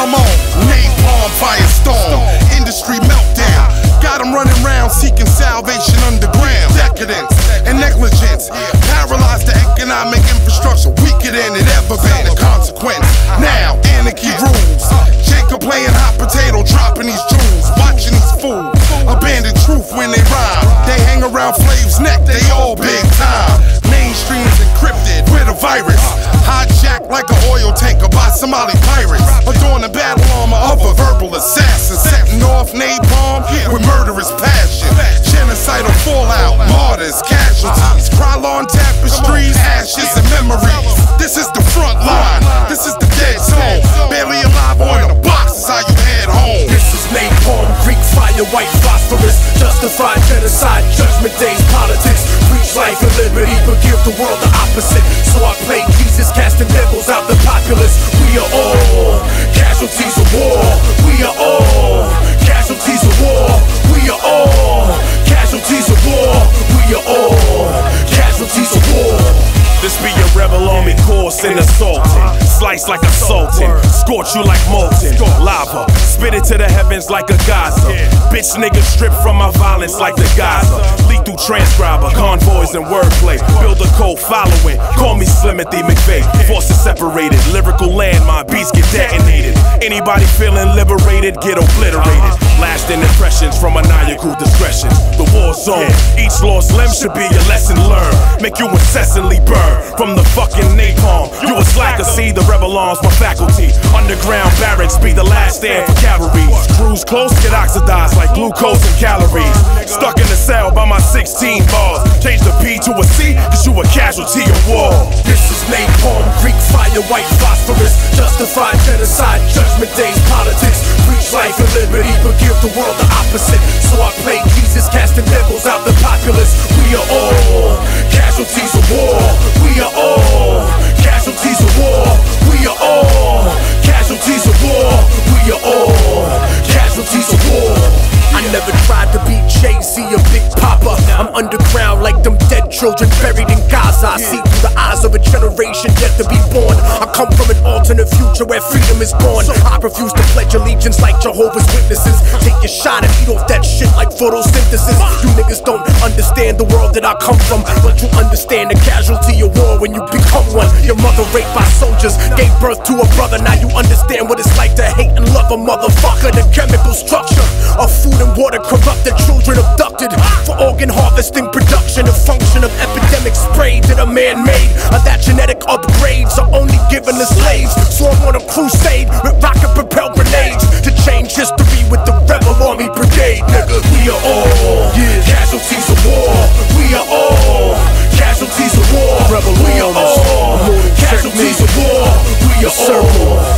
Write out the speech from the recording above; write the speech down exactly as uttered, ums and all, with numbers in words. I'm on. Napalm firestorm, industry meltdown. Got them running round seeking salvation underground. Decadence and negligence paralyzed the economic infrastructure, weaker than it ever been. The consequence now, anarchy rules. Jacob playing hot potato, dropping these jewels, watching these fools abandon truth when they rhyme. They hang around Flav's neck, they all big time. Mainstream is encrypted with a virus, hijacked like an oil tanker by Somali pirates. Adorn the battle armor of a verbal assassin, setting off napalm with murderous passion. Genocidal fallout, martyrs, casualties, Krylon tapestries, ashes and memories. This is the front line, this is the dead zone. Barely alive or in a box is how you head home. This is napalm, Greek fire, white phosphorus. Justified genocide, judgment day's politics. Preach life and liberty, but give the world the opposite. So I play Jesus, casting devils out the populace. We are all casualties of war. We are all casualties of war. We are all casualties of war. We are all casualties of war. This be your rebel army course in assault. Slice like a sultan, scorch you like molten lava, spit it to the heavens like a Gaza. Bitch niggas stripped from my violence like the Gaza. Leak through transcriber, convoys and wordplay. Build a cold following, call me Slimothy McVeigh. Forces separated, lyrical landmine, beats get detonated. Anybody feeling liberated, get obliterated. Lasting impressions from maniacal discretion. The war zone, each lost limb should be a lesson learned. Make you incessantly burn from the fucking napalm. You a slacker, see the rebel arms, my faculty. Underground barracks be the last stand for cavalry. Screws close, get oxidized like glucose and calories. Stuck in the cell by my sixteen bars. Change the P to a C, cause you a casualty of war. This is napalm, Greek fire, white phosphorus. Justified genocide, judgment day's politics. Preach life and liberty, but give the world the opposite. So I play Jesus, casting devils out the populace. We are all casualties of war. We are all casualties of war. We are all casualties of war. We are all casualties of war. I never tried to be Jay-Z or Big Papa. I'm underground like them dead children buried in Gaza. I see through the eyes of a generation yet to be born. I come from an alternate future where freedom is born. I refuse to pledge allegiance like Jehovah's Witnesses. Take your shot and eat off that shit like photosynthesis. You niggas don't understand the world that I come from, but you understand the casualty of war when you become one. Your mother raped by soldiers, gave birth to a brother. Now you understand what it's like to hate and love a motherfucker. The chemical structure of food and water corrupted, children abducted for organ harvesting, production and function of epidemics sprayed that are man-made. That genetic upgrades are only given to slaves. So I'm on a crusade with rocket-propelled grenades to change history with the rebel army brigade. Nigga, we are all casualties of war. We are all casualties of war. We are all casualties of war. We are all